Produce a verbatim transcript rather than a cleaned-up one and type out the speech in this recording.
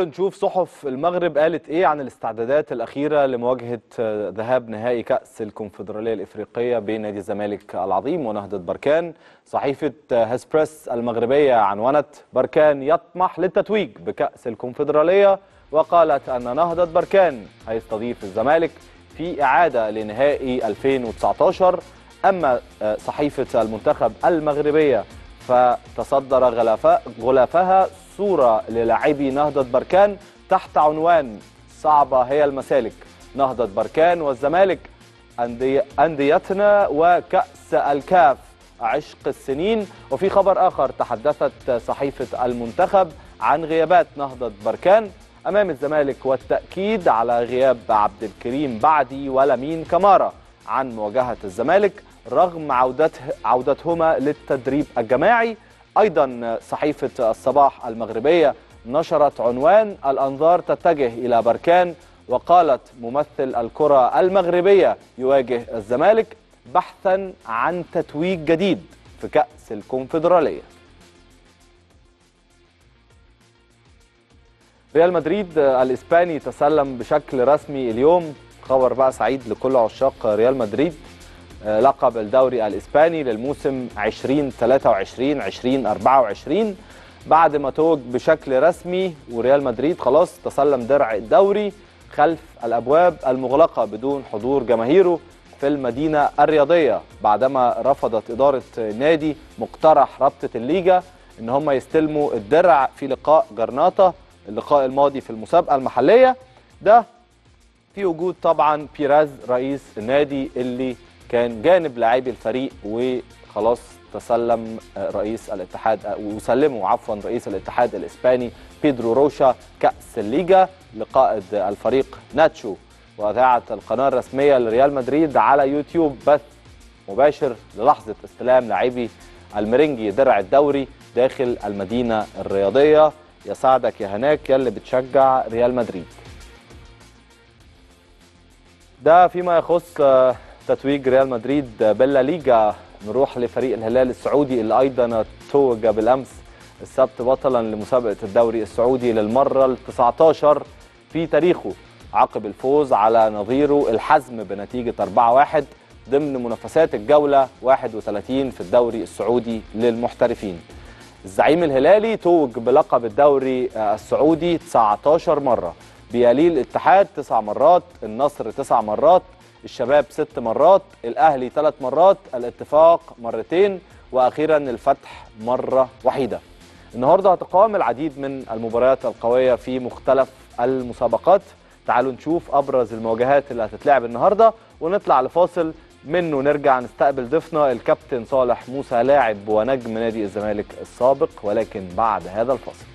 نشوف صحف المغرب قالت ايه عن الاستعدادات الاخيره لمواجهه ذهاب نهائي كأس الكونفدرالية الافريقيه بين نادي الزمالك العظيم ونهضة بركان. صحيفه هاسبريس المغربيه عنونت بركان يطمح للتتويج بكأس الكونفدرالية، وقالت ان نهضة بركان هيستضيف الزمالك في اعاده لنهائي ألفين وتسعطاشر. اما صحيفه المنتخب المغربيه فتصدر غلافها غلافها صورة للاعبي نهضة بركان تحت عنوان صعبة هي المسالك، نهضة بركان والزمالك أنديتنا وكأس الكاف عشق السنين. وفي خبر آخر تحدثت صحيفة المنتخب عن غيابات نهضة بركان أمام الزمالك والتأكيد على غياب عبد الكريم بعدي ولمين كمارة عن مواجهة الزمالك رغم عودته عودتهما للتدريب الجماعي. أيضا صحيفة الصباح المغربية نشرت عنوان الأنظار تتجه إلى بركان، وقالت ممثل الكرة المغربية يواجه الزمالك بحثا عن تتويج جديد في كأس الكونفدرالية. ريال مدريد الإسباني تسلم بشكل رسمي اليوم، خبر بقى سعيد لكل عشاق ريال مدريد، لقب الدوري الإسباني للموسم عشرين ثلاثة وعشرين عشرين أربعة وعشرين بعد ما توج بشكل رسمي، وريال مدريد خلاص تسلم درع الدوري خلف الأبواب المغلقة بدون حضور جماهيره في المدينة الرياضية، بعدما رفضت إدارة النادي مقترح رابطة الليجا إن هم يستلموا الدرع في لقاء جرناطة اللقاء الماضي في المسابقة المحلية، ده في وجود طبعا بيريز رئيس النادي اللي كان جانب لاعبي الفريق، وخلاص تسلم رئيس الاتحاد وسلموا عفوا رئيس الاتحاد الاسباني بيدرو روشا كأس الليجا لقائد الفريق ناتشو. وأذاعت القناة الرسمية لريال مدريد على يوتيوب بث مباشر للحظة استلام لاعبي المرينجي درع الدوري داخل المدينة الرياضية. يساعدك يا هناك يا اللي بتشجع ريال مدريد. ده فيما يخص تتويج ريال مدريد باللا ليجا. نروح لفريق الهلال السعودي اللي أيضا توج بالأمس السبت بطلا لمسابقة الدوري السعودي للمرة التسعتاشر في تاريخه عقب الفوز على نظيره الحزم بنتيجة أربعة واحد ضمن منافسات الجولة واحد وثلاثين في الدوري السعودي للمحترفين. الزعيم الهلالي توج بلقب الدوري السعودي تسعتاشر مرة، بيليه الاتحاد تسع مرات، النصر تسع مرات، الشباب ست مرات، الأهلي ثلاث مرات، الاتفاق مرتين، وأخيرا الفتح مرة وحيدة. النهاردة هتقام العديد من المباريات القوية في مختلف المسابقات. تعالوا نشوف أبرز المواجهات اللي هتتلعب النهاردة ونطلع لفاصل منه نرجع نستقبل ضيفنا الكابتن صالح موسى لاعب ونجم نادي الزمالك السابق، ولكن بعد هذا الفاصل.